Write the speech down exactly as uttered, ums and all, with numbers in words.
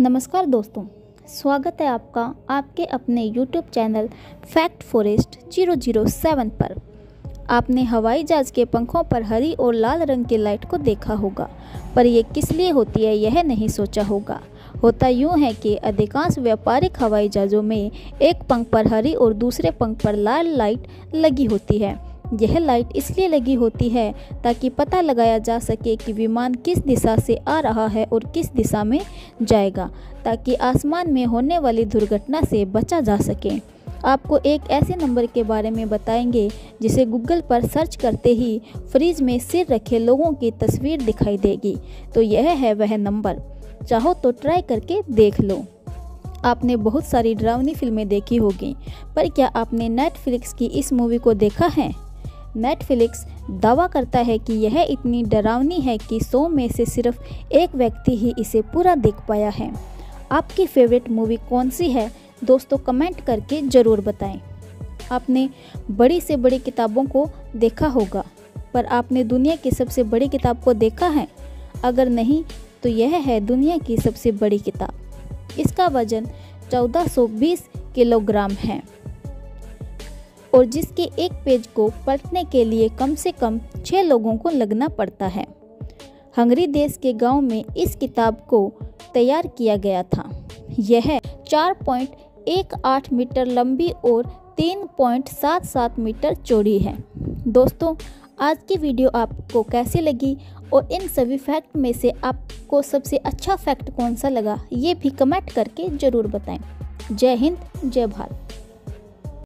नमस्कार दोस्तों, स्वागत है आपका आपके अपने YouTube channel fact forest zero zero seven पर। आपने हवाई जहाज के पंखों पर हरी और लाल रंग की लाइट को देखा होगा, पर यह किस लिए होती है यह नहीं सोचा होगा। होता यूँ है कि अधिकांश व्यापारिक हवाई जहाज़ों में एक पंख पर हरी और दूसरे पंख पर लाल लाइट लगी होती है। यह लाइट इसलिए लगी होती है ताकि पता लगाया जा सके कि विमान किस दिशा से आ रहा है और किस दिशा में जाएगा, ताकि आसमान में होने वाली दुर्घटना से बचा जा सके। आपको एक ऐसे नंबर के बारे में बताएंगे जिसे गूगल पर सर्च करते ही फ्रिज में सिर रखे लोगों की तस्वीर दिखाई देगी, तो यह है वह नंबर। चाहो तो ट्राई करके देख लो। आपने बहुत सारी डरावनी फिल्में देखी होगी, पर क्या आपने नेटफ्लिक्स की इस मूवी को देखा है? नेटफ्लिक्स दावा करता है कि यह इतनी डरावनी है कि सौ में से सिर्फ एक व्यक्ति ही इसे पूरा देख पाया है। आपकी फेवरेट मूवी कौन सी है दोस्तों, कमेंट करके ज़रूर बताएं। आपने बड़ी से बड़ी किताबों को देखा होगा, पर आपने दुनिया की सबसे बड़ी किताब को देखा है? अगर नहीं तो यह है दुनिया की सबसे बड़ी किताब। इसका वजन चौदह सौ बीस किलोग्राम है और जिसके एक पेज को पलटने के लिए कम से कम छः लोगों को लगना पड़ता है। हंगरी देश के गांव में इस किताब को तैयार किया गया था। यह चार पॉइंट एक आठ मीटर लंबी और तीन पॉइंट सात सात मीटर चौड़ी है। दोस्तों, आज की वीडियो आपको कैसी लगी और इन सभी फैक्ट में से आपको सबसे अच्छा फैक्ट कौन सा लगा, ये भी कमेंट करके ज़रूर बताएं। जय हिंद, जय भारत।